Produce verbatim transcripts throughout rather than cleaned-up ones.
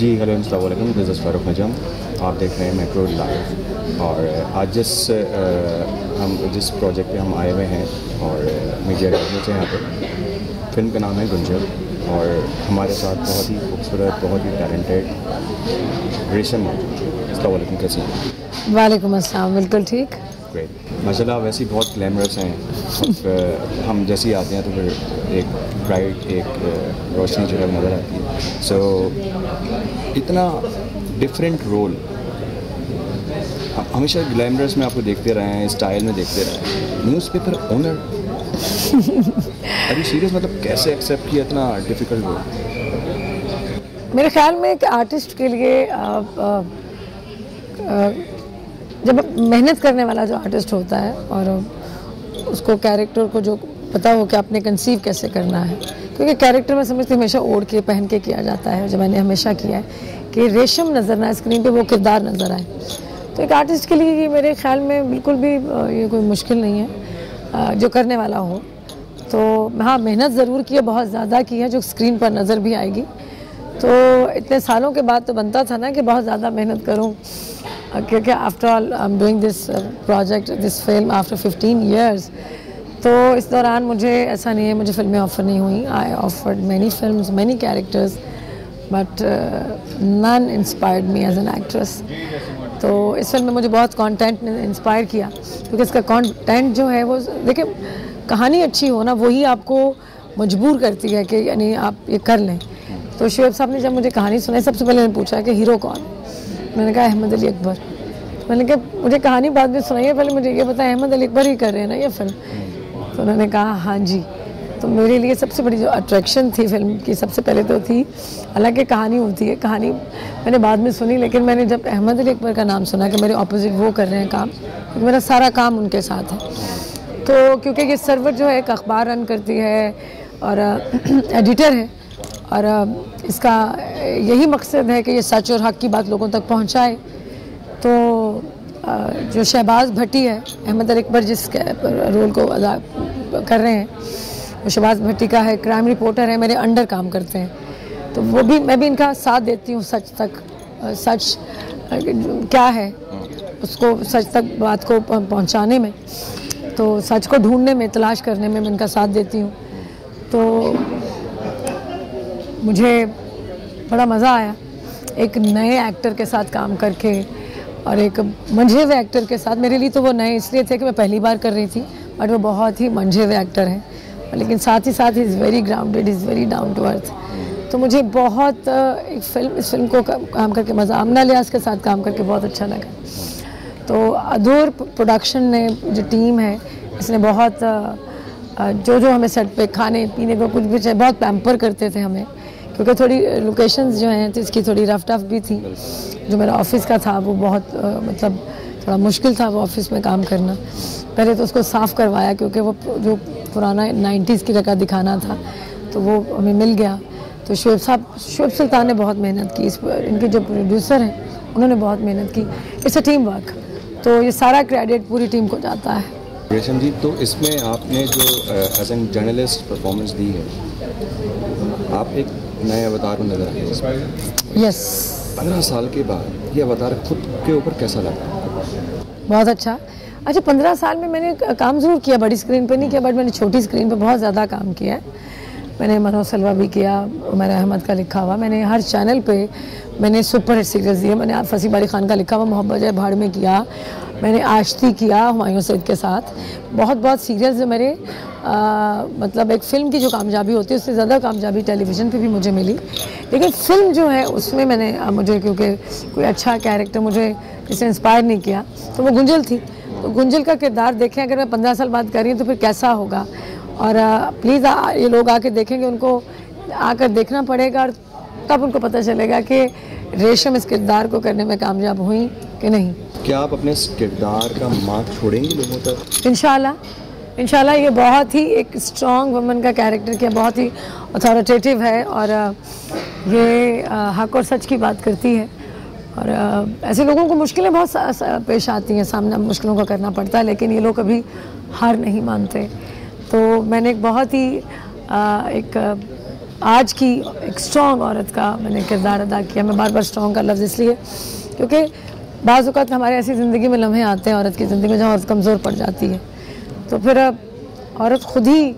जी hello अस्सलाम this is Farooq Najam, आप देख रहे हैं मेट्रो लाइव। और आज जिस हम जिस प्रोजेक्ट पे हम आए हुए हैं और मीडिया रिलेशंस हैं यहाँ पे, फिल्म का नाम है गुंजन और हमारे साथ बहुत ही खूबसूरत बहुत ही टैलेंटेड रेशम है। अस्सलाम वालेकुम, कैसे हैं? वालेकुम अस्सलाम, बिल्कुल ठीक। ग्रेट, माशाल्लाह। वैसे ही बहुत ग्लैमरस हैं, हम जैसे ही आते हैं तो फिर एक ब्राइट एक रोशनी जो है नज़र आती है। सो so, इतना डिफरेंट रोल, हमेशा ग्लैमरस में आपको देखते रहे हैं, स्टाइल में देखते रहे हैं, न्यूज़पेपर ओनर अभी सीरियस मतलब कैसे एक्सेप्ट किया इतना डिफिकल्ट रोल? मेरे ख्याल में एक आर्टिस्ट के लिए आप, आप, आप, जब मेहनत करने वाला जो आर्टिस्ट होता है और उसको कैरेक्टर को जो पता हो कि आपने कंसीव कैसे करना है, क्योंकि कैरेक्टर में समझती हमेशा ओढ़ के पहन के किया जाता है, जो मैंने हमेशा किया है कि रेशम नज़र ना स्क्रीन पे, वो किरदार नज़र आए। तो एक आर्टिस्ट के लिए ये मेरे ख्याल में बिल्कुल भी ये कोई मुश्किल नहीं है जो करने वाला हो। तो हाँ, मेहनत ज़रूर की है, बहुत ज़्यादा की है, जो स्क्रीन पर नज़र भी आएगी। तो इतने सालों के बाद तो बनता था ना कि बहुत ज़्यादा मेहनत करूँ, क्योंकि after all I am doing this project this film after fifteen years. तो इस दौरान मुझे ऐसा नहीं है मुझे फिल्में ऑफ़र नहीं हुई, I offered many films many characters but none inspired me as an actress. तो इस फिल्म में मुझे बहुत कंटेंट ने इंस्पायर किया, क्योंकि इसका कंटेंट जो है वो देखिए कहानी अच्छी हो ना, वही आपको मजबूर करती है कि यानी आप ये कर लें। तो शोएब साहब ने जब मुझे कहानी सुनाई, सबसे पहले मैंने पूछा कि हीरो कौन? मैंने कहा अहमद अली अकबर। मैंने कहा मुझे कहानी बाद में सुनाइए, पहले मुझे ये बताया अहमद अली अकबर ही कर रहे हैं ना ये फिल्म? तो उन्होंने कहा हाँ जी। तो मेरे लिए सबसे बड़ी जो अट्रैक्शन थी फिल्म की, सबसे पहले तो थी, हालांकि कहानी होती है, कहानी मैंने बाद में सुनी, लेकिन मैंने जब अहमद अली अकबर का नाम सुना कि मेरे ऑपोजिट वो कर रहे हैं काम, क्योंकि मेरा सारा काम उनके साथ है। तो क्योंकि ये सर्वर जो है एक अखबार रन करती है और एडिटर है, और इसका यही मकसद है कि ये सच और हक की बात लोगों तक पहुंचाए। तो जो शहबाज भट्टी है, अहमद अली अकबर जिस रोल को अदा कर रहे हैं, वो शहबाज भट्टी का है, क्राइम रिपोर्टर है, मेरे अंडर काम करते हैं। तो वो भी मैं भी इनका साथ देती हूँ सच तक, सच क्या है उसको, सच तक बात को पहुँचाने में, तो सच को ढूंढने में, तलाश करने में मैं इनका साथ देती हूँ। तो मुझे बड़ा मज़ा आया एक नए एक्टर के साथ काम करके और एक मंझे हुए एक्टर के साथ। मेरे लिए तो वो नए इसलिए थे कि मैं पहली बार कर रही थी, बट वो बहुत ही मंझे हुए एक्टर हैं, लेकिन साथ ही साथ is very grounded, is very down to earth. तो मुझे बहुत एक फिल्म इस फिल्म को काम करके मज़ा, आमना लियाज के साथ काम करके बहुत अच्छा लगा। तो अधूर प्रोडक्शन ने जो टीम है, इसने बहुत जो जो हमें सेट पे खाने पीने को कुछ भी चाहिए बहुत पैम्पर करते थे हमें, क्योंकि थोड़ी लोकेशंस जो हैं तो इसकी थोड़ी रफ टफ भी थी। जो मेरा ऑफिस का था वो बहुत आ, मतलब थोड़ा मुश्किल था वो ऑफिस में काम करना। पहले तो उसको साफ़ करवाया, क्योंकि वो जो पुराना नाइन्टीज़ की जगह दिखाना था तो वो हमें मिल गया। तो शोएब साहब शोएब सुल्तान ने बहुत मेहनत की इस पर, इनके जो प्रोड्यूसर हैं उन्होंने बहुत मेहनत की। इट्स अ टीम वर्क, तो ये सारा क्रेडिट पूरी टीम को जाता है। रेशम जी, तो इसमें आपने जो एज एन जर्नलिस्ट परफॉर्मेंस दी है, आप एक नए अवतार को नजर आए। यस, पंद्रह साल के बाद ये अवतार खुद के ऊपर कैसा लगा? बहुत अच्छा। अच्छा, पंद्रह साल में मैंने काम ज़रूर किया, बड़ी स्क्रीन पे नहीं किया, बट मैंने छोटी स्क्रीन पे बहुत ज़्यादा काम किया है। मैंने मनोज सलवा भी किया, उमर अहमद का लिखा हुआ, मैंने हर चैनल पे मैंने सुपर हिट सीरीज दिए, मैंने फसीबली खान का लिखा हुआ मोहब्बत जाय भाड़ में किया, मैंने आश्ती किया हमायूं सईद के साथ, बहुत बहुत सीरियल्स जो मेरे आ, मतलब एक फ़िल्म की जो कामयाबी होती है उससे ज़्यादा कामयाबी टेलीविज़न पे भी मुझे मिली। लेकिन फ़िल्म जो है उसमें मैंने आ, मुझे क्योंकि कोई अच्छा कैरेक्टर मुझे इससे इंस्पायर नहीं किया, तो वो गुंजल थी। तो गुंजल का किरदार देखें, अगर मैं पंद्रह साल बाद कर रही हूँ तो फिर कैसा होगा, और प्लीज़ ये लोग आके देखेंगे, उनको आकर देखना पड़ेगा और तब उनको पता चलेगा कि रेशम इस किरदार को करने में कामयाब हुई कि नहीं। क्या आप अपने किरदार का मार्क छोड़ेंगी लोगों तक? इंशाल्लाह इंशाल्लाह। ये बहुत ही एक स्ट्रॉन्ग वुमन का कैरेक्टर किया, बहुत ही अथॉरिटेटिव है और ये हक और सच की बात करती है, और ऐसे लोगों को मुश्किलें बहुत पेश आती हैं, सामना मुश्किलों का करना पड़ता है, लेकिन ये लोग कभी हार नहीं मानते। तो मैंने एक बहुत ही एक आज की एक स्ट्रॉन्ग औरत का मैंने किरदार अदा किया। मैं बार बार स्ट्रॉन्ग का लफ्ज़ इसलिए क्योंकि बाज़ औक़ात हमारे ऐसी ज़िंदगी में लम्हे आते हैं औरत की ज़िंदगी में जहाँ औरत कमज़ोर पड़ जाती है, तो फिर अब औरत ख़ुद ही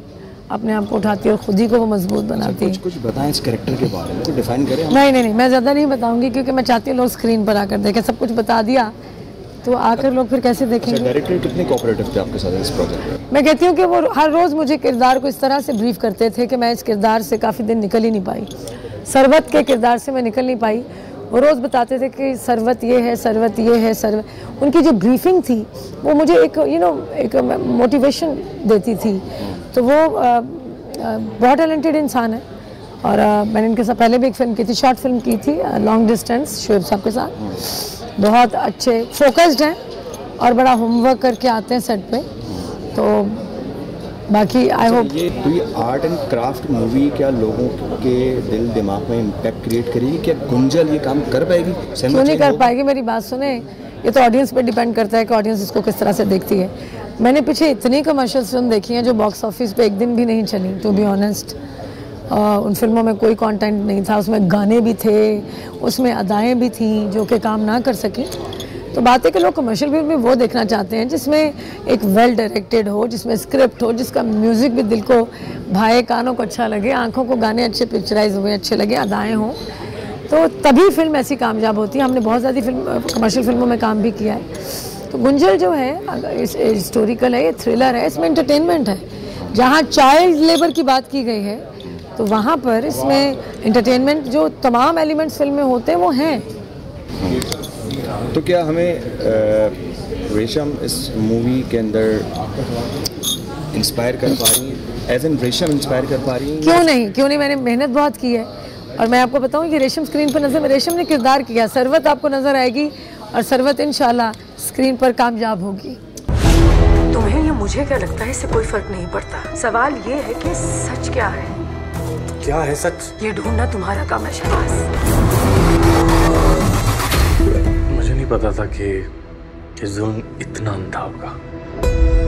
अपने आप को उठाती है और ख़ुद ही को वो मजबूत बनाती है। कुछ, कुछ बताएं इस कैरेक्टर के बारे में, डिफाइन करें। नहीं नहीं नहीं मैं ज़्यादा नहीं बताऊँगी क्योंकि मैं चाहती हूँ लोग स्क्रीन पर आकर देखें। सब कुछ बता दिया तो आकर लोग फिर कैसे देखेंगे। डायरेक्टर कितने कोऑपरेटिव थे आपके साथ इस प्रोजेक्ट में? मैं कहती हूँ कि वो हर रोज़ मुझे किरदार को इस तरह से ब्रीफ करते थे कि मैं इस किरदार से काफ़ी दिन निकल ही नहीं पाई, सरवत के किरदार से मैं निकल नहीं पाई। वो रोज़ बताते थे कि सरवत ये है, सरवत ये है, सरवत। उनकी जो ब्रीफिंग थी वो मुझे एक यू नो एक मोटिवेशन देती थी। तो वो बहुत टैलेंटेड इंसान है और मैंने इनके साथ पहले भी एक फिल्म की थी, शॉर्ट फिल्म की थी लॉन्ग डिस्टेंस, शोएब साहब के साथ। बहुत अच्छे फोकस्ड हैं और बड़ा होमवर्क करके आते हैं सेट पे। तो बाकी आई होप ये कोई आर्ट एंड क्राफ्ट मूवी क्या लोगों के दिल दिमाग में इम्पैक्ट क्रिएट करेगी? क्या गुंजन ये काम कर पाएगी? क्यों नहीं कर पाएगी? मेरी बात सुने, ये तो ऑडियंस पे डिपेंड करता है कि ऑडियंस इसको किस तरह से देखती है। मैंने पीछे इतनी कमर्शियल फिल्म देखी हैं जो बॉक्स ऑफिस पे एक दिन भी नहीं चली, टू बी ऑनेस्ट। उन फिल्मों में कोई कंटेंट नहीं था, उसमें गाने भी थे, उसमें अदाएँ भी थीं जो कि काम ना कर सकें। तो बात है कि लोग कमर्शियल फिल्म में वो देखना चाहते हैं जिसमें एक वेल डायरेक्टेड हो, जिसमें स्क्रिप्ट हो, जिसका म्यूज़िक भी दिल को भाए, कानों को अच्छा लगे, आँखों को गाने अच्छे पिक्चराइज हुए अच्छे लगे, अदाएँ हों, तो तभी फिल्म ऐसी कामयाब होती है। हमने बहुत ज़्यादा फिल्म कमर्शियल फिल्मों में काम भी किया है। तो गुंजल जो है हिस्टोरिकल है, ये थ्रिलर है, इसमें एंटरटेनमेंट है। जहाँ चाइल्ड लेबर की बात की गई है तो वहाँ पर इसमें एंटरटेनमेंट जो तमाम एलिमेंट्स फिल्म में होते हैं वो हैं। तो क्या हमें रेशम इस मूवी के अंदर इंस्पायर कर पा रही है, एज एन रेशम इंस्पायर कर पा रही है? क्यों नहीं, क्यों नहीं। मैंने मेहनत बहुत की है और मैं आपको बताऊँ कि रेशम स्क्रीन पर नजर, रेशम ने किरदार किया, सरवत आपको नज़र आएगी और सरवत इंशाल्लाह स्क्रीन पर कामयाब होगी। तुम्हें या मुझे क्या लगता है, इससे कोई फर्क नहीं पड़ता। सवाल ये है कि सच क्या है। क्या है सच? ये ढूंढना तुम्हारा काम है शहबाज। मुझे नहीं पता था कि ये जुल्म इतना अंधा होगा।